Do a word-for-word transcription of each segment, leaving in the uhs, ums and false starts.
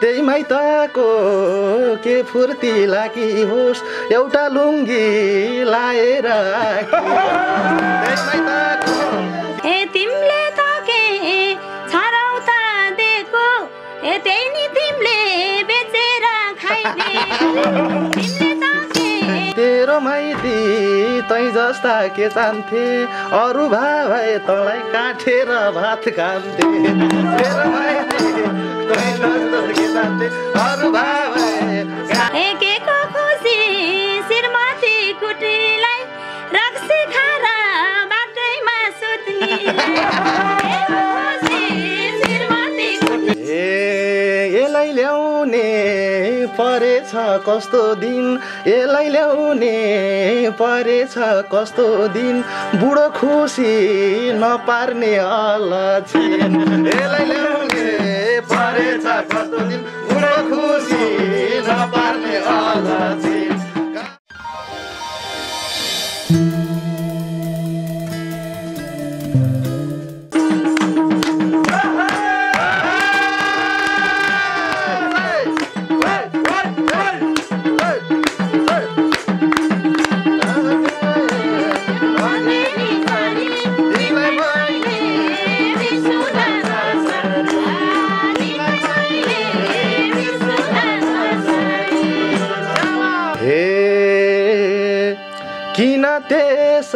त्यही माइतको के फुर्ती लागी होस् एउटा लुङ्गी लाएर ए तिमीले त के छराउ त दिएको ए त्यही नि तिमीले बेचेर खाइदिए तेरो माइती तै जस्ता के चाहन्थे अरू भाइ तँलाई काटेर भात खान्थे तेरो माइती तै जस्ता के चाहन्थे अरू भाइ एकेको खुसी श्रीमती कुटीलाई रक्सी खाएर बाटैमा सुत्नी एकेको खुसी श्रीमती कुटी ए एलाई ल्याउने परेछ कस्तो दिन एलाई ल्याउने परेछ कस्तो दिन बुढो खुसी नपार्ने अलछि एलाई ल्याउने परेछ कस्तो दिन बुढो खुसी नपार्ने अलछि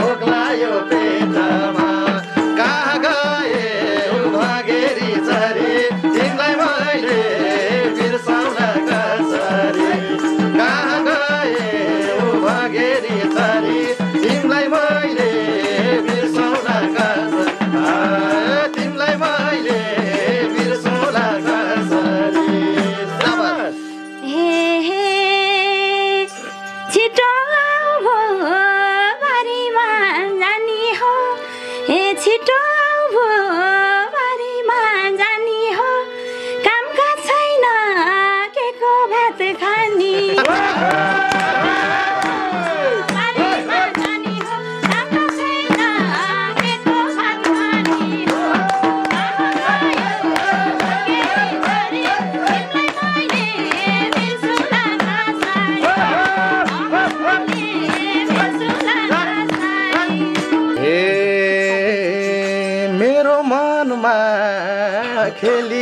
भोक्लायो पेटमा कहाँ गए भगेरी झरी तिमीलाई मैले बिर्साउन कसरी कहाँ गए भगेरी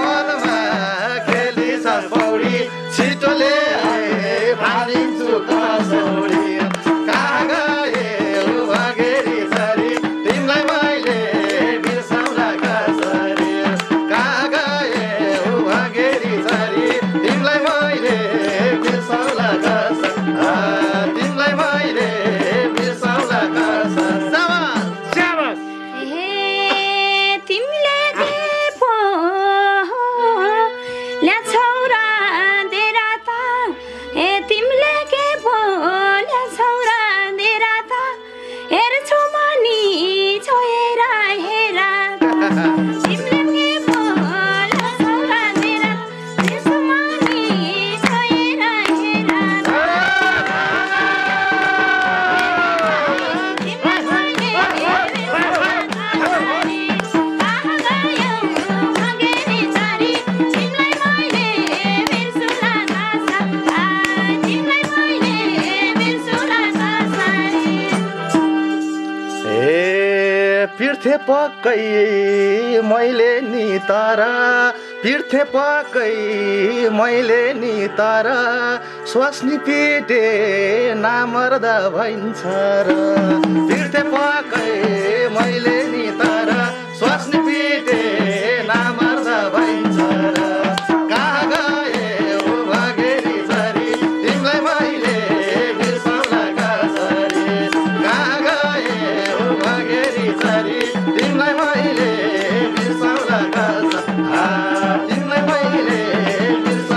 मनमा खेली छस् पौडी छिटोले है फालिदिन्छु कसौडी पक्कै मैले नि तर तीर्थे पक्कै मैले नि तर स्वास्नी पेटे नामर्दा भइन्छ र तीर्थे पक्कै मैले नि तर स्वास्नी पेटे नामर्दा भइन्छ र कहाँ गए हो भगेरी झरी तिमीलाई मैले बिर्साउन कसरी कहाँ गए हो भगेरी झरी तिमीलाई मैले बिर्साउन कसरी तिमीलाई मैले बिर्साउन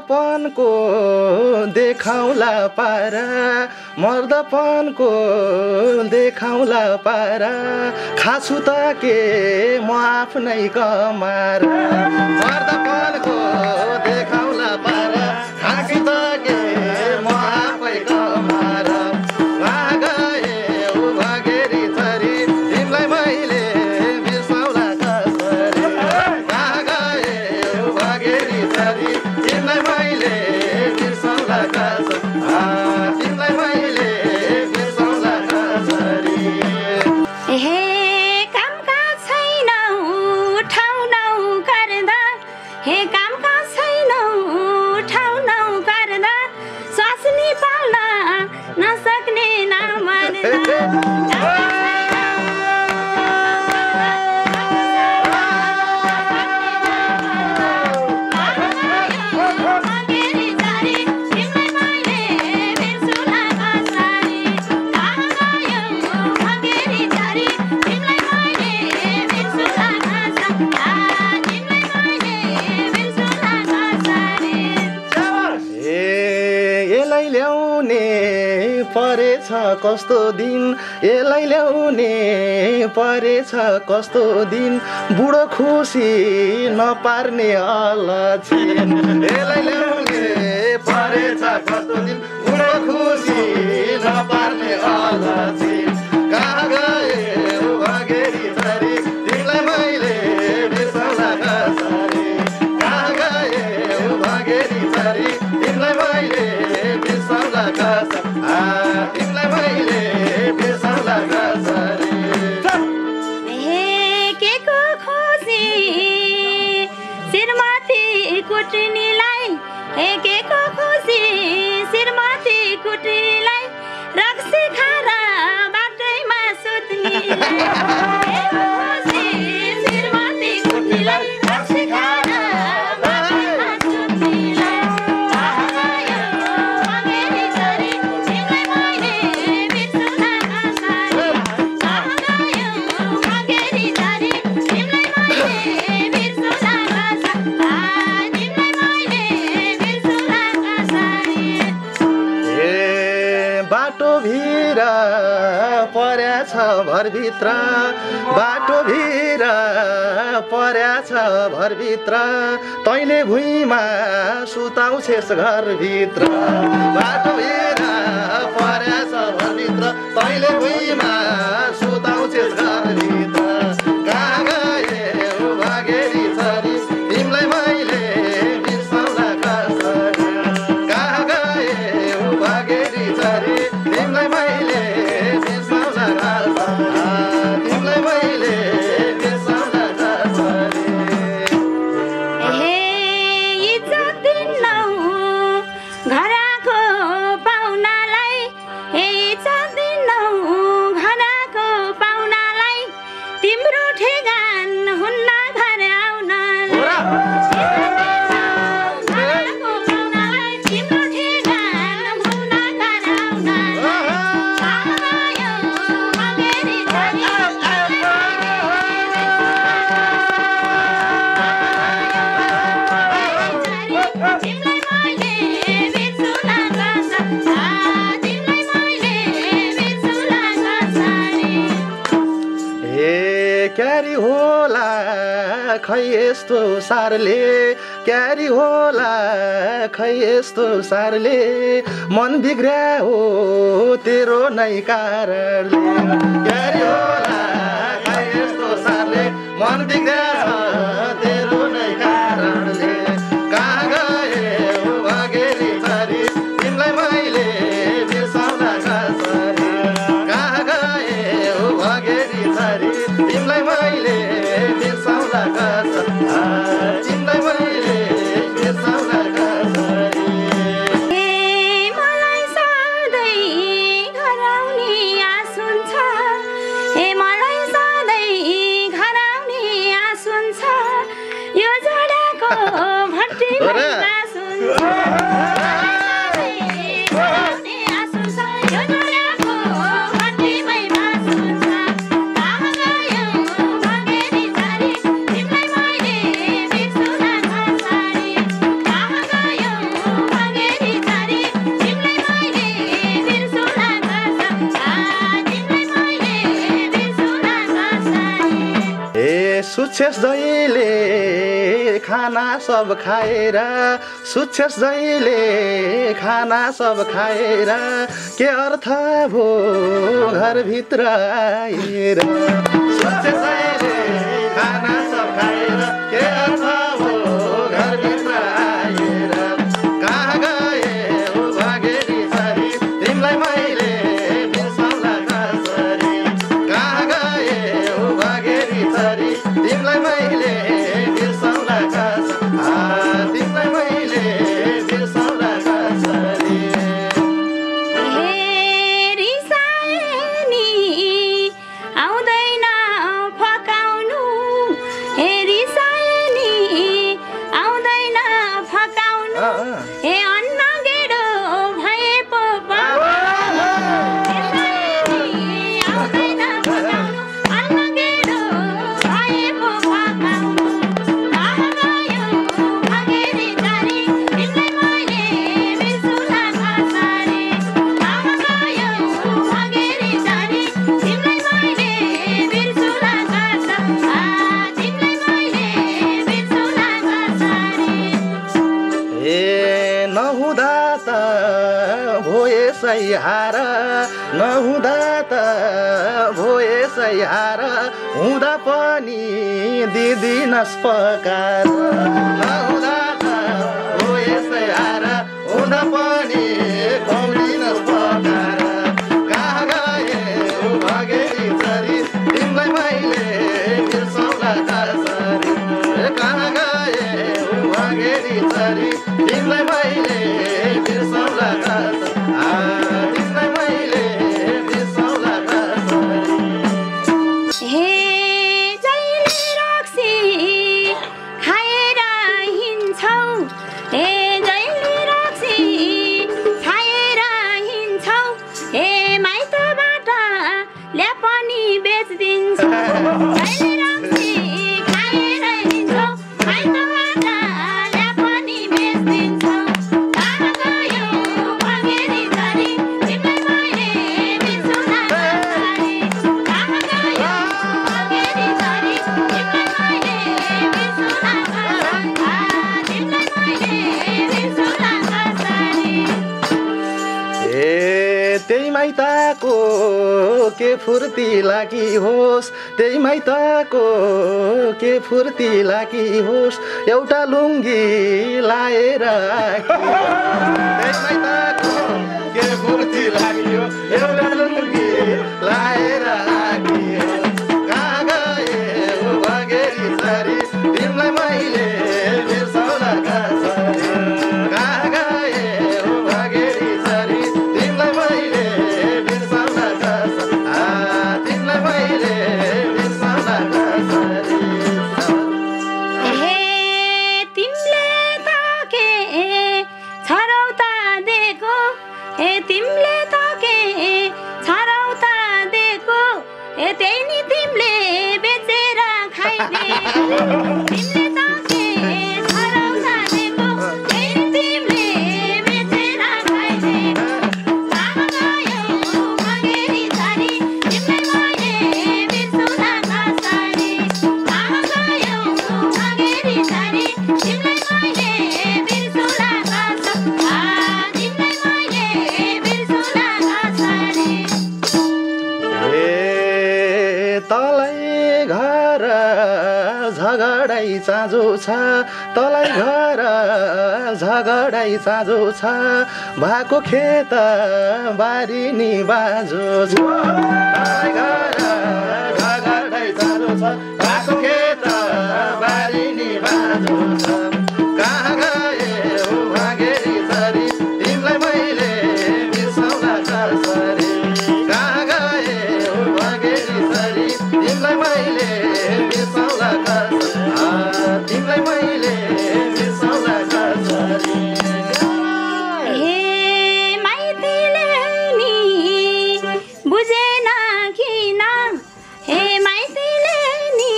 मर्दपन को देखाउला पारा, मर्दपन को देखाउला पारा, खासु त के म आफ्नै कमार। मर्दपन को देखाउला पारा, खासु त के म आफै कमार। भागए उ भगेरी छोरी, तिमीलाई मैले बिर्साउला कसरी। भागए उ भगेरी छोरी, तिमीलाई मैले बिर्साउला कसरी। परेछ कस्तो दिन, एलाई ल्याउने परेछ कस्तो दिन, बुढो खुसी नपार्ने अलछिन। एलाई ल्याउने परेछ कस्तो दिन, बुढो खुसी नपार्ने अलछिन। कहाँ गए उ भगेरी छोरी, तिमीलाई मैले बिर्साउला कसरी। कहाँ गए उ भगेरी छोरी, तिमीलाई मैले बिर्साउला कसरी। भरभित्र बाटो भिर पर्याछ भरभित्र, तैले भुइँमा सुताउँछेस घरभित्र। बाटो भिर पर्याछ भरभित्र, तैले भुइँमा सुताउँछेस घरभित्र। कहाँ गए उ भगेरी छोरी, तिमीलाई मैले बिर्साउला कसरी। कहाँ गए उ भगेरी छोरी, तिमीलाई मैले क्यारी होला खै यस्तो सारले, क्यारी होला खै यस्तो सारले, मन बिग्र्या हो तेरो नै कारणले। क्यारी होला खै यस्तो सारले, मन बिग्र्या हो तेरो नै कारणले। कहाँ गए उ भगेरी छोरी, तिमीलाई मैले बिर्साउला कसरी। कहाँ गए उ भगेरी छोरी, तिमीलाई मैले बिर्साउला कसरी। सुच्छेस जहिले खाना सब खाएर सुच्छेस जहिले खाना सब खाएर के अर्थ भो घर भित्र आएर सुच्छेस जहिले खाना सब खाएर के अर्थ भो घर भित्र आएर कहाँ गए हो भागेरी सरी तिमलाई मैले तिमलाई मैले बिर्साउँला खास तिमलाई मैले बिर्साउँला खास रिसाएनी आउँदैन फकाउनु हे रिसाएनी आउँदैन फकाउनु हे अन्न गेडो भए पो हार नहुँदा त भोए सैहार हुँदा पनि दिदिन पकार नहुँदा त भोए सैहार हुँदा पनि खुवाउदिन पकार कहाँ गए हो भागेरी सरी तिमीलाई मैले बिर्साउँला कसरी कहाँ गए हो भागेरी सरी तिमीलाई मैले बिर्साउँला कसरी माइताको के फुर्ती लागी होस् त्यही माइताको के फुर्ती लागी होस् एउटा लुङ्गी लाएर त्यही माइताको के फुर्ती लागी होस् एउटा लुङ्गी लाएर कहाँ गए हो भागेरी सरी तिमीलाई मैले बिर्साउँला कसरी कहाँ गए हो भागेरी सरी तिमीलाई मैले झगडै साँझो छ तलाई घर झगडै साँझो छ भएको खेत बारी नि बाँझो छ तलाई घर झगडै साँझो छ भएको खेत बारी नि बाँझो छ कहाँ गए हो भागेरी सरी तिमीलाई मैले बिर्साउँला कसरी कहाँ गए हो भागेरी सरी तिमीलाई मैले बिर्साउँला कसरी तिमलाई मैले बिर्साउँला कसरी हे माइतीले नि बुझेन किन हे माइतीले नि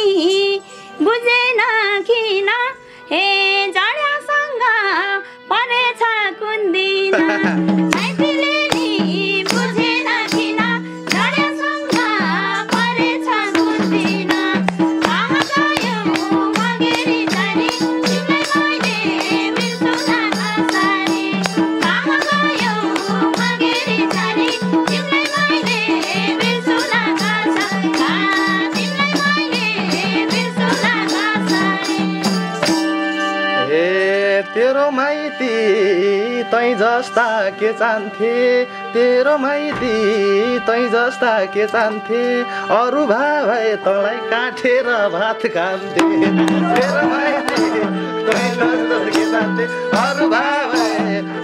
बुझेन किन हे जडासँग परेछ कुन दिन माइतीले नि बुझेन किन जडासँग परेछ कुन दिन कहाँ गयो तेरो माइती तै जस्ता के चाहन्थे, तेरो माइती तै जस्ता के चाहन्थे, अरु भाइ तँलाई काटेर भात खान्थे। तेरो माइती तै जस्ता के चाहन्थे, अरु भाइ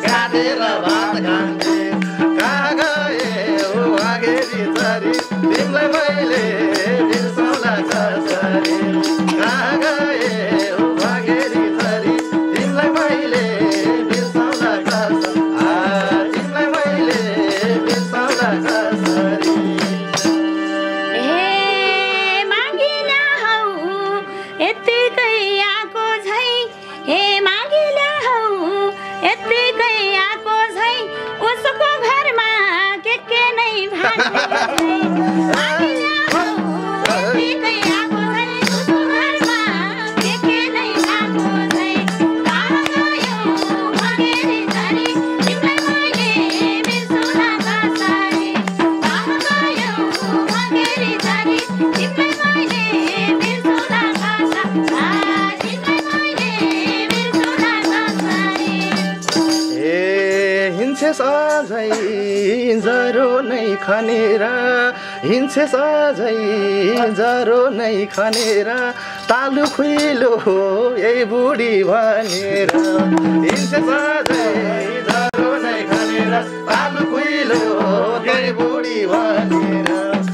काटेर भात खान्थे। कहाँ गए हो आगेरी चरी, तिमीलाई मैले बिर्सौला कसरी। कहाँ गए हो आगेरी चरी, तिमीलाई मैले बिर्सौला कसरी। आ तिमीलाई मैले बिर्सौला कसरी। हे मागिला हौ यतिकै आको झै, हे मागिला हौ यतिकै आको झै, उसको घरमा के के नै भान्थे। खनेर हिँड्छे सझै जरो नै खनेर, तालु खुइलो यही बुढी भनेर। हिँड्छे सझै जरो नै खनेर, तालु खुइलो यही बुढी भनेर।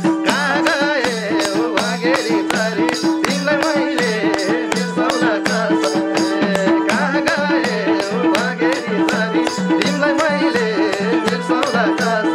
कहाँ गए हो भागेरी चरी, तिमीलाई मैले बिर्सौला कसरी। कहाँ गए हो भागेरी चरी, तिमीलाई मैले बिर्सौला कसरी।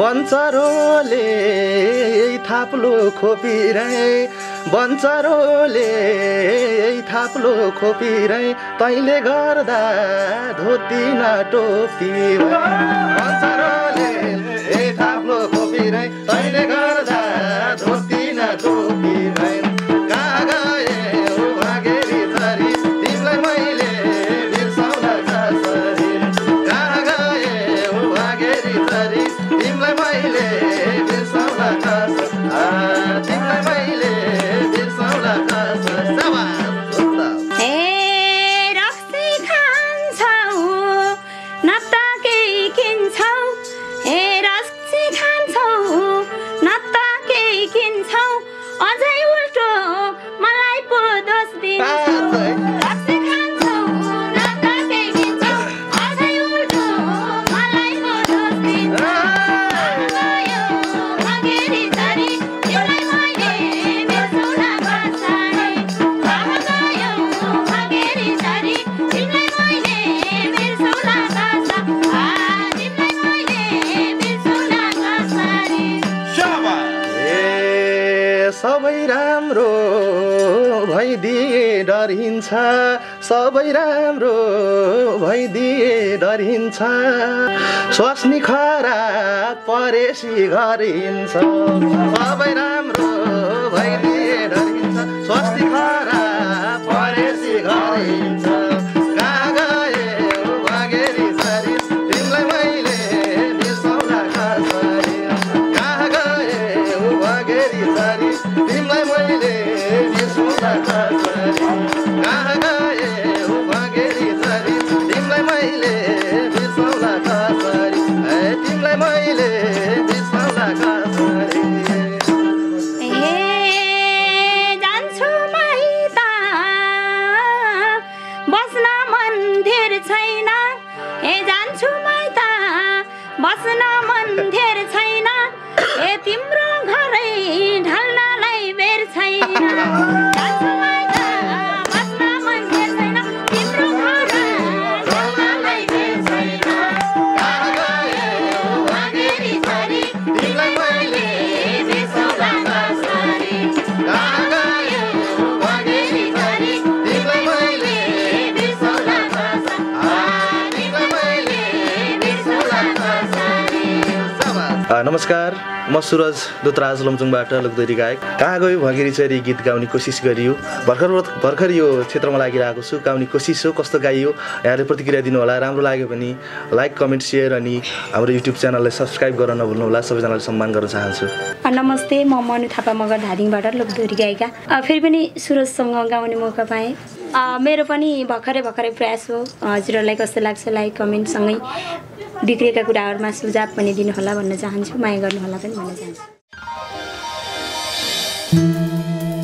बन्चरोले थाप्लो खोपिरै, बन्चरोले थाप्लो खोपिरै, तैले गर्दा धोती न टोपी। बन्चरोले थाप्लो खोपिरै, तैले गर्दा धोती न टोपी। कहाँ गए हो भागेरी चरी, तिमीलाई मैले बिर्सौला कसरी। कहाँ गए हो भागेरी चरी, तिमीलाई मैले बिर्सौला कसरी। तिमीलाई मैले बिर्सौला कसरी। हे रक्सी खान्छौ न त केही किन्छौ, हे रक्सी खान्छौ न त केही किन्छौ, अझै उल्टो मलाई पो दोष दिन्छौ। भइदिए डरिन्छ, सबै राम्रो भइदिए डरिन्छ, स्वास्नी खरा परेसी गरिन्छ। सबै राम्रो भइदिए डरिन्छ, स्वास्नी खरा परेसी गरिन्छ। कहाँ गए हो भागेरी चरी, तिमीलाई मैले बिर्सौला कसरी। कहाँ गए हो भागेरी चरी, तिमीलाई मैले बिर्सौला कसरी। कहाँ गए हो भागेरी चरी, तिमीलाई मैले बिर्सौला कसरी। तिमीलाई मैले बिर्सौला कसरी। ए जान्छु माइत बस्न मन्दिर छैन, ए जान्छु माइत बस्न मन्दिर छैन, ए तिम्रो घरै ढल्नलाई बेर छैन। नमस्कार म सुरज दुतराज लमजुङबाट लुग्दोरीगायक कहाँ गयो भगिरी चरी गीत गाउने कोसिस गरियो भर्खर भर्खर यो क्षेत्रमा लागिरहेको छु गाउने कोसिस हो कस्तो गाइयो यहाँले प्रतिक्रिया दिनु होला राम्रो लाग्यो भने लाइक कमेन्ट शेयर अनि हाम्रो युट्युब च्यानललाई सब्स्क्राइब गर्न नभुल्नु होला सबैजनालाई सम्मान गर्न चाहन्छु नमस्ते म मनु थापा मगर धादिङबाट लुग्दोरीगायका फेरि पनि सुरज सँग गाउने मौका पाए मेरो पनि भर्खरै भर्खरै प्रयास हो हजुरहरुलाई कस्तो लाग्छ लाइक कमेन्ट सँगै बिक्रीका कुराहरुमा सुझाव पनि दिनु होला भन्न चाहन्छु माया गर्नु होला पनि भन्न चाहन्छु